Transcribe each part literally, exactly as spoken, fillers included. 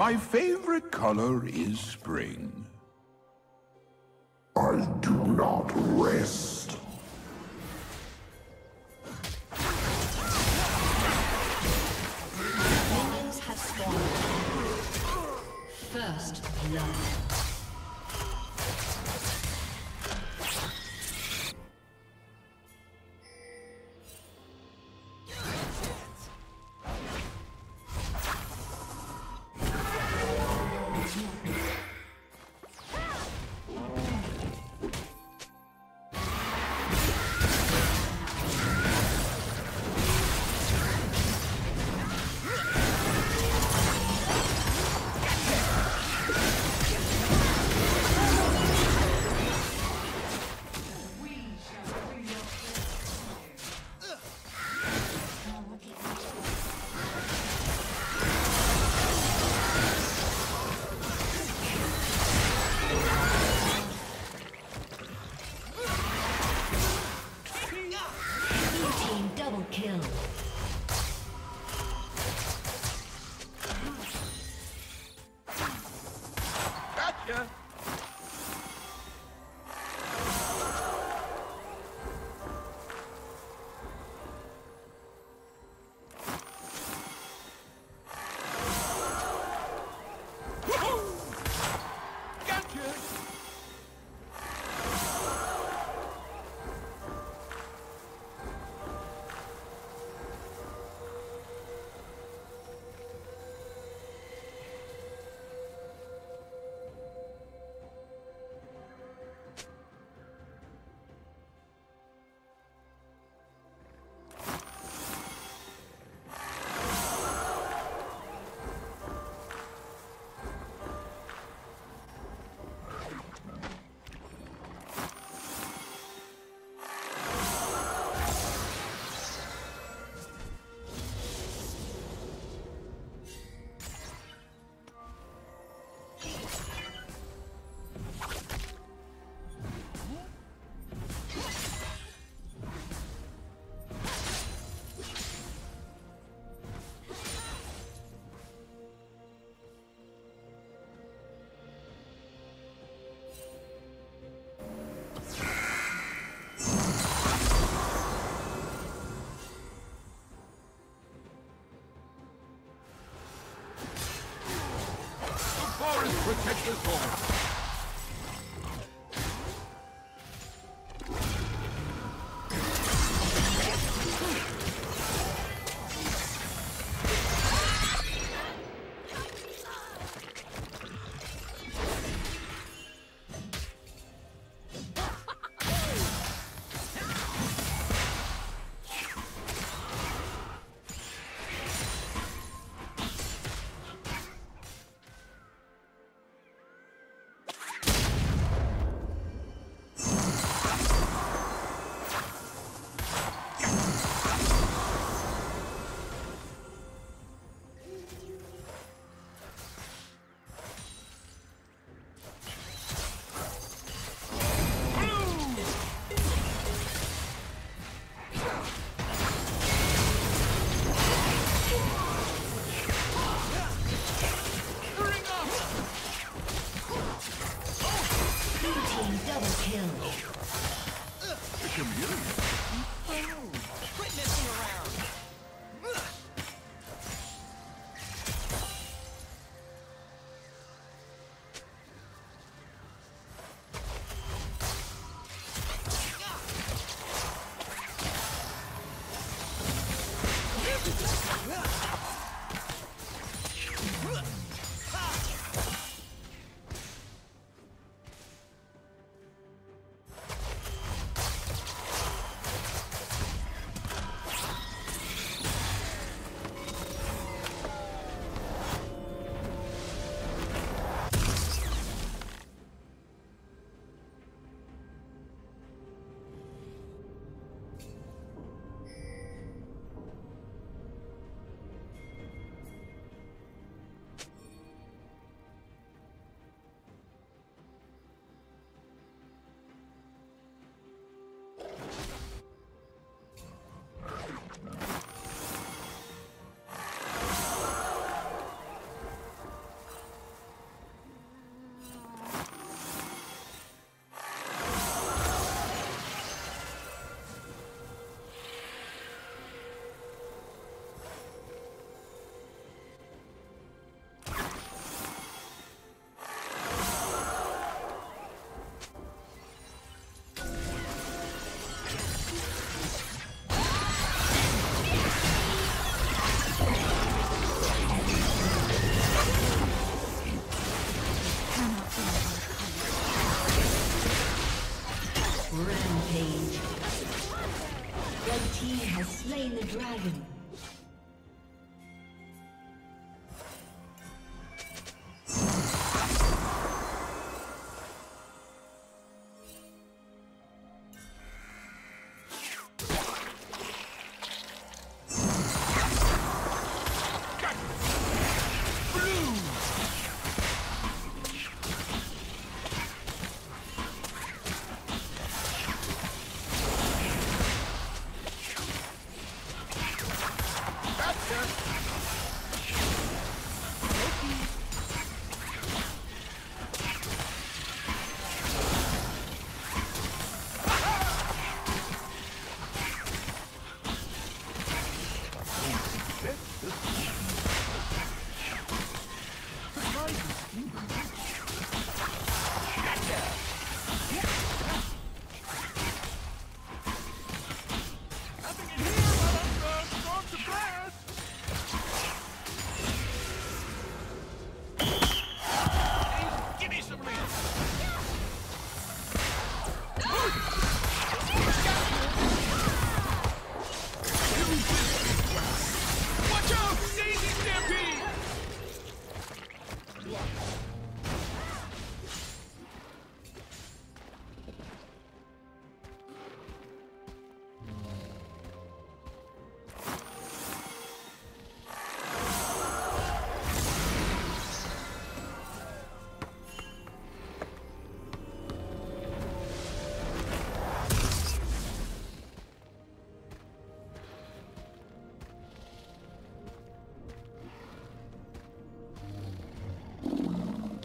My favorite color is spring. I do not rest. Minions have spawned. First blood. Protect this home.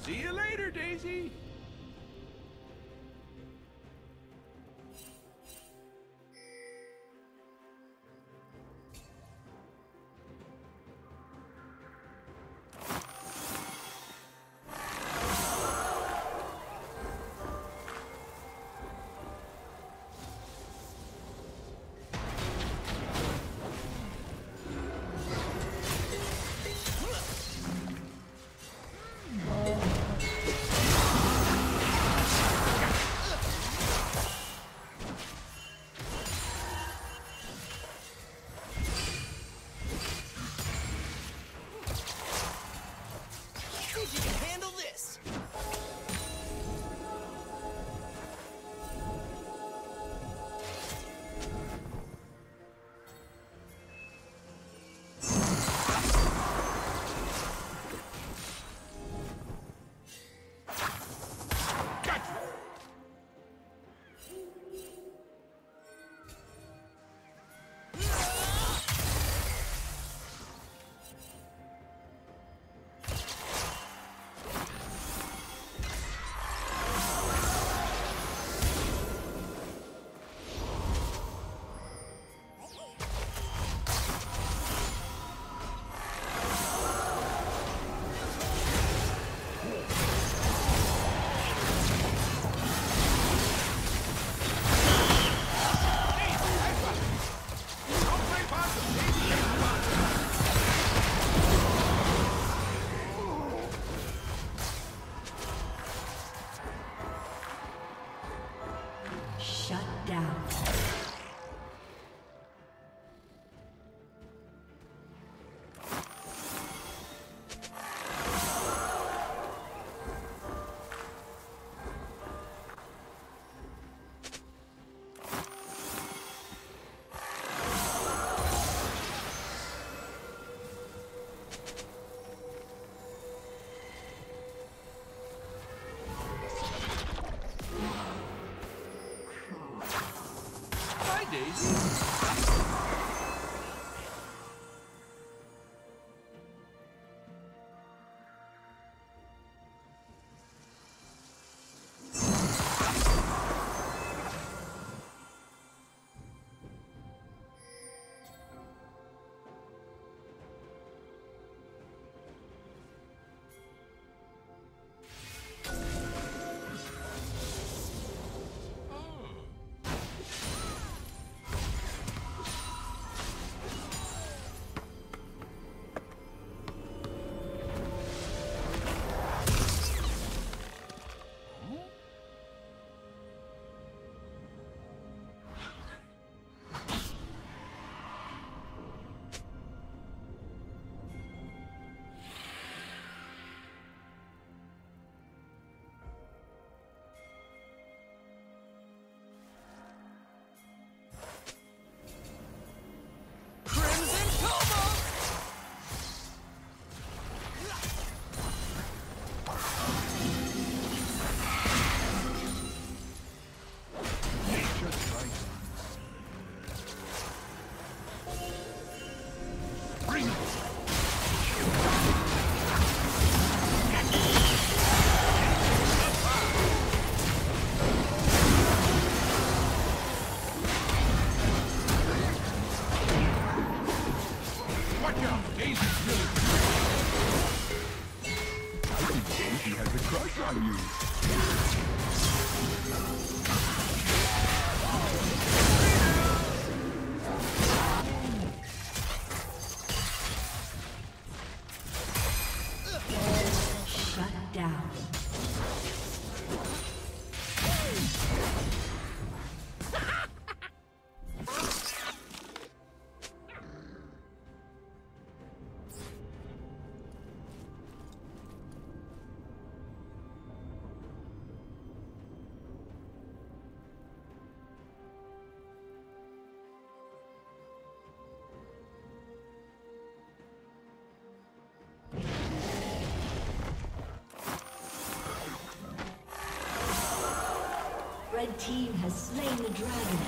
See you later, Daisy! Red team has slain the dragon.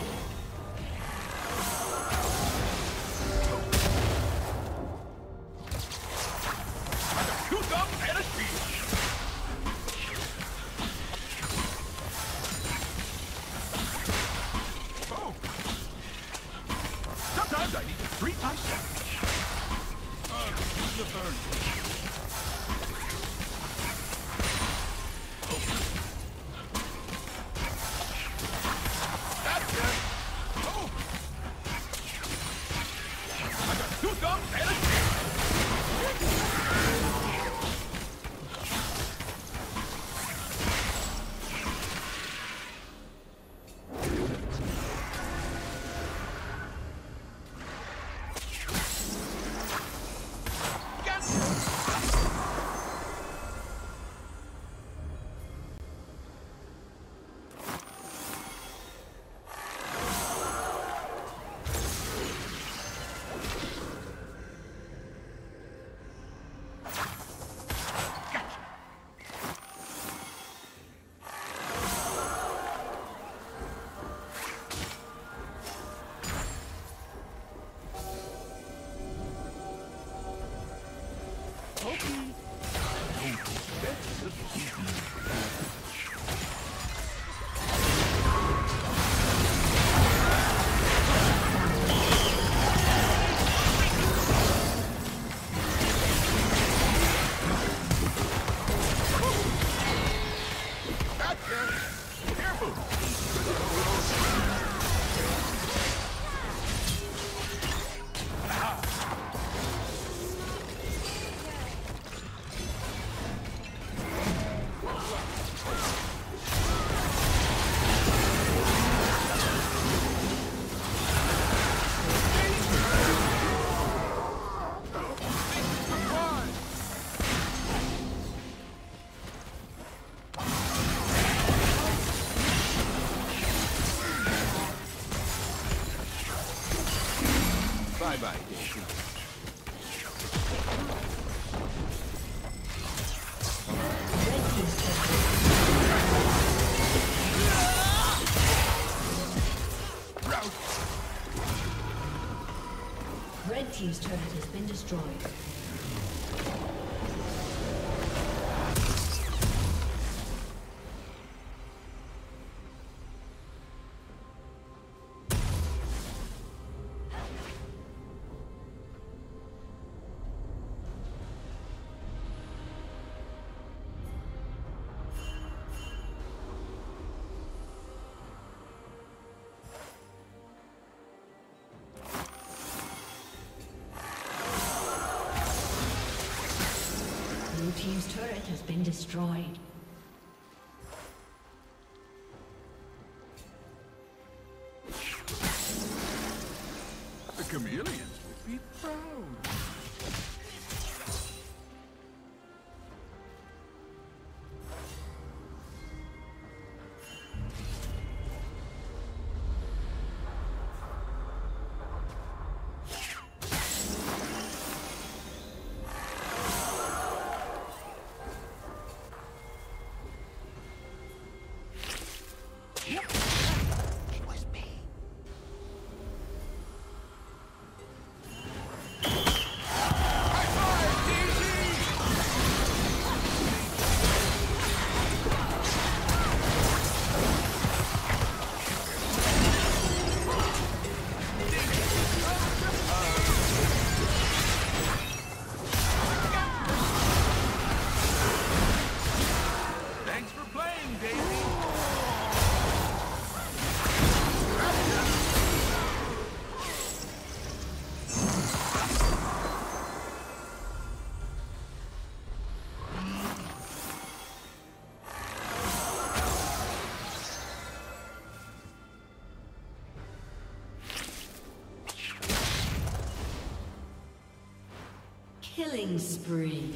Red team's turret has been destroyed. Team's turret has been destroyed. The chameleons would be proud. Killing spree.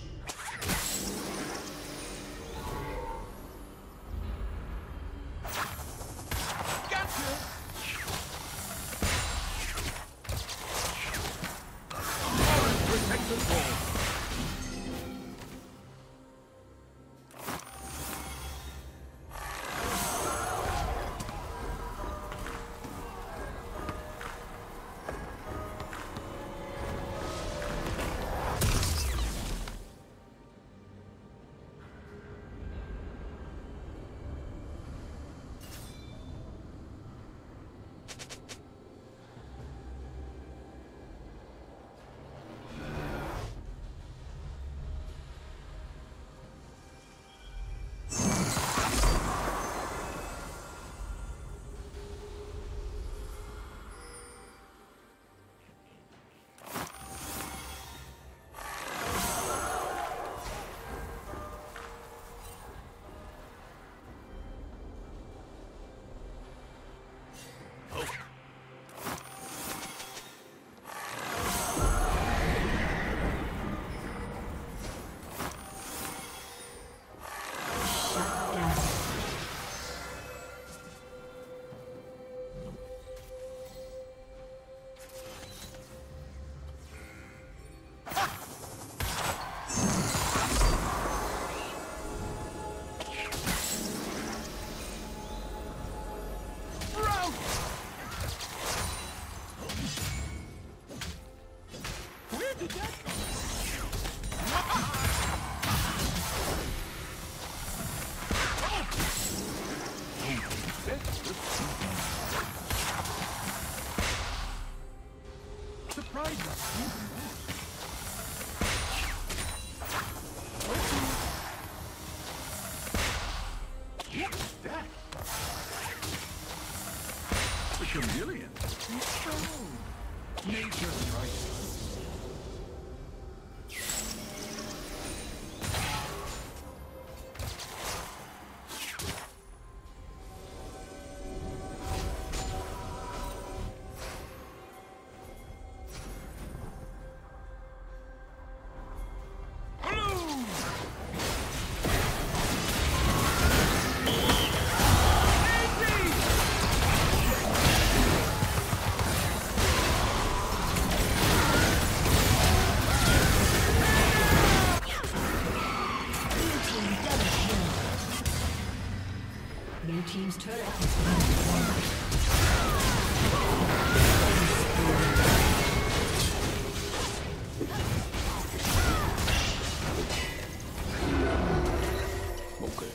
Team's turret has been destroyed. Okay.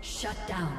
Shut down.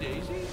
Daisy?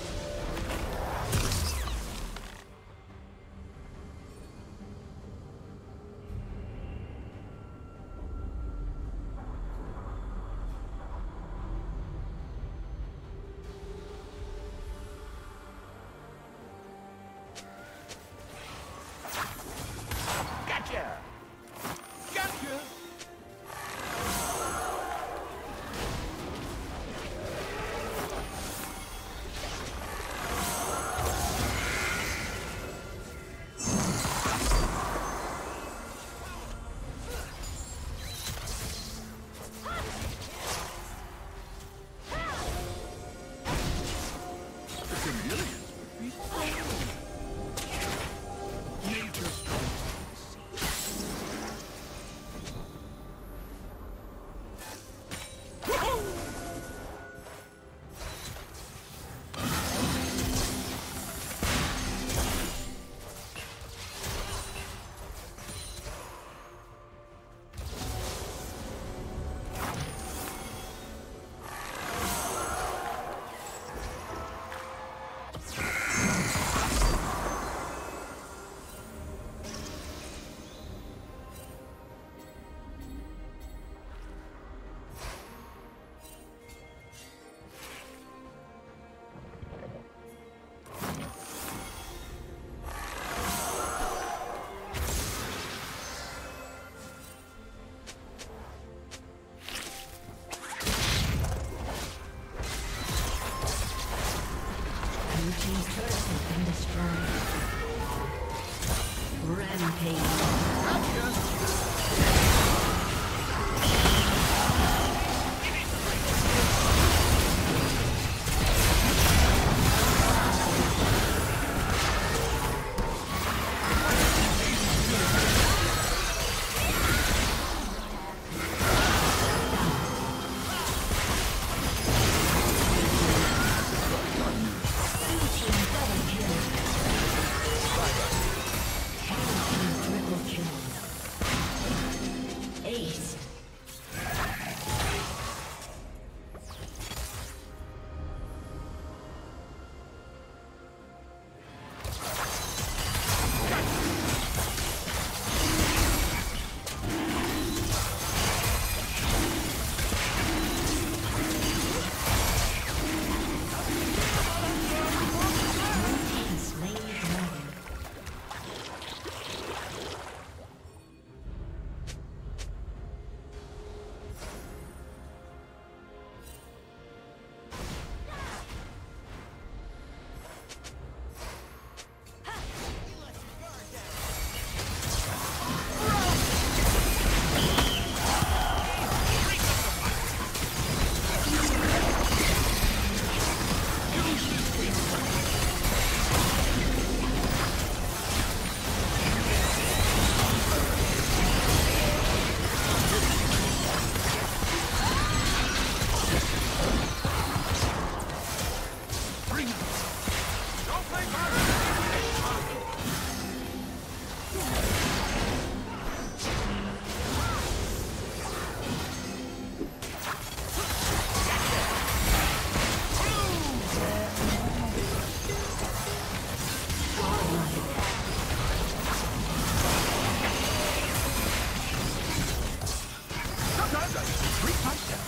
Dominating.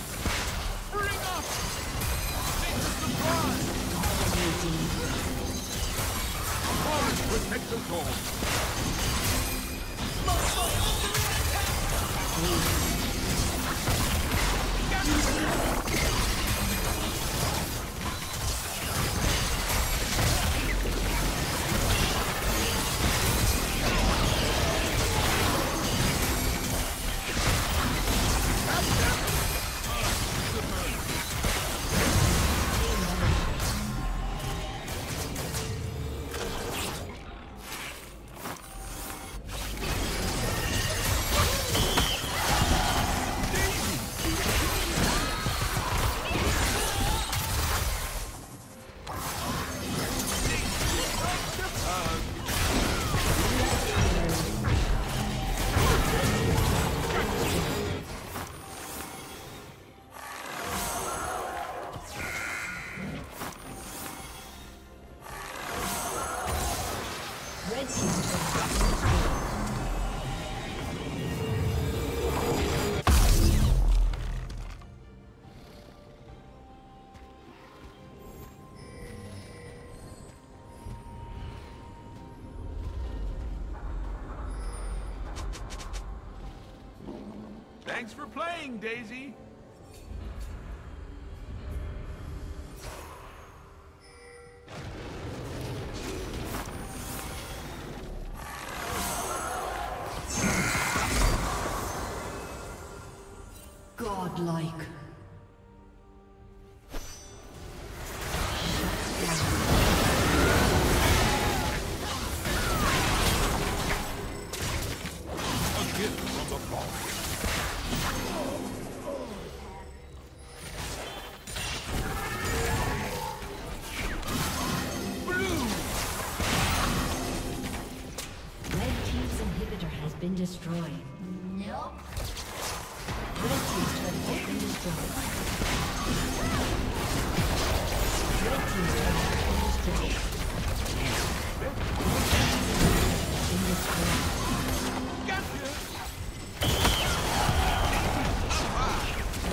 protect us all. Thanks for playing, Daisy! Godlike. Destroyed. Nope. Red team's turret has been destroyed. Red team's turret has been destroyed. Been destroyed. Gotcha.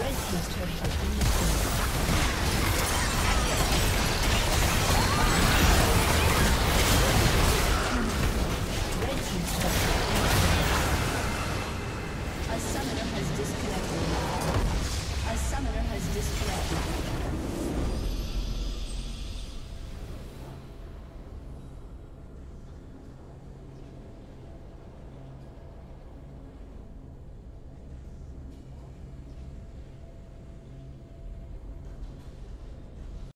Red team's turret has been destroyed. Red team's turret has been destroyed. A summoner has disconnected. A summoner has disconnected.